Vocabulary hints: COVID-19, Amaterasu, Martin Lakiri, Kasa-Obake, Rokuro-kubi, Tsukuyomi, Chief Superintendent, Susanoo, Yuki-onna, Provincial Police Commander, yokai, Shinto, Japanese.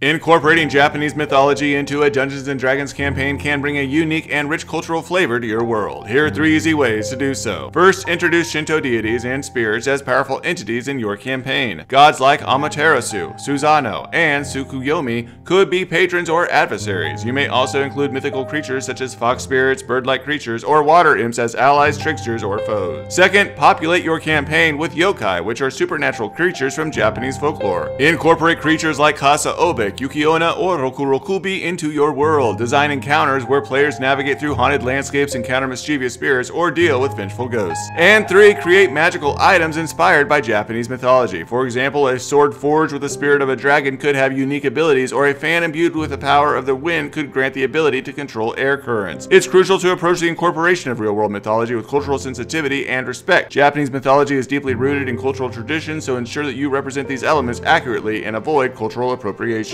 Incorporating Japanese mythology into a Dungeons & Dragons campaign can bring a unique and rich cultural flavor to your world. Here are 3 easy ways to do so. First, introduce Shinto deities and spirits as powerful entities in your campaign. Gods like Amaterasu, Susanoo, and Tsukuyomi could be patrons or adversaries. You may also include mythical creatures such as fox spirits, bird-like creatures, or water imps as allies, tricksters, or foes. Second, populate your campaign with yokai, which are supernatural creatures from Japanese folklore. Incorporate creatures like Kasa-Obake, Yuki-onna, or Rokuro-kubi into your world. Design encounters where players navigate through haunted landscapes, encounter mischievous spirits, or deal with vengeful ghosts. And 3, create magical items inspired by Japanese mythology. For example, a sword forged with the spirit of a dragon could have unique abilities, or a fan imbued with the power of the wind could grant the ability to control air currents. It's crucial to approach the incorporation of real-world mythology with cultural sensitivity and respect. Japanese mythology is deeply rooted in cultural traditions, so ensure that you represent these elements accurately and avoid cultural appropriation.